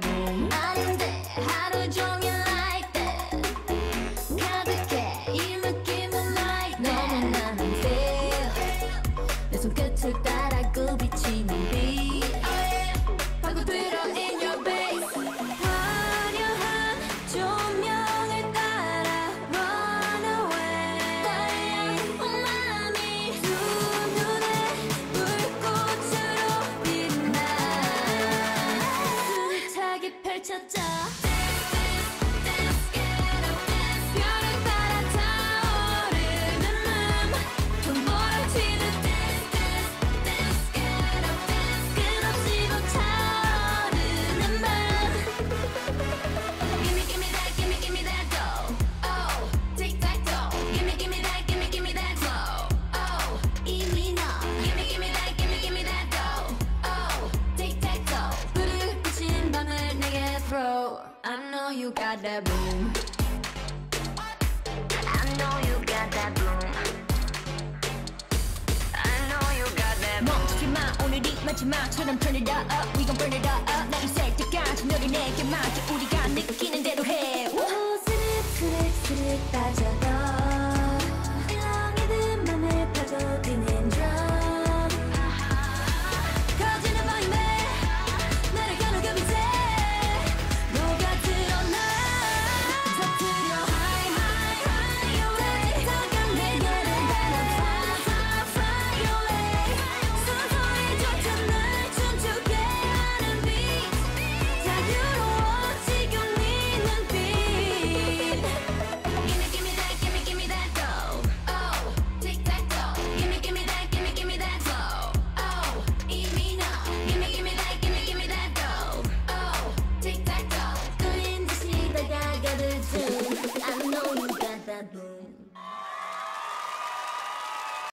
that boom. 날인데 하루 종일 like that. 가득해 이 느낌은 like that. 너만 나는 feel. 내 손끝을 따라 굽이치는 beat. 파고 들어 in your bass. 화려한 조명을 따라 run away. 떨려 온 맘이 두 눈에 불꽃으로 빛나. 숱하게 펼쳤자. I know you got that boom. I know you got that boom. I know you got that boom. 멈추지마 오늘이 마지막처럼 turn it up. We gon' burn it up. 나 있을 때까지 너를 내게 맡겨. 우리가 느끼는 대로 해. 스르륵 스르륵 빠져가. 일렁이든 맘을 파고드는 drum. I know you got that boom.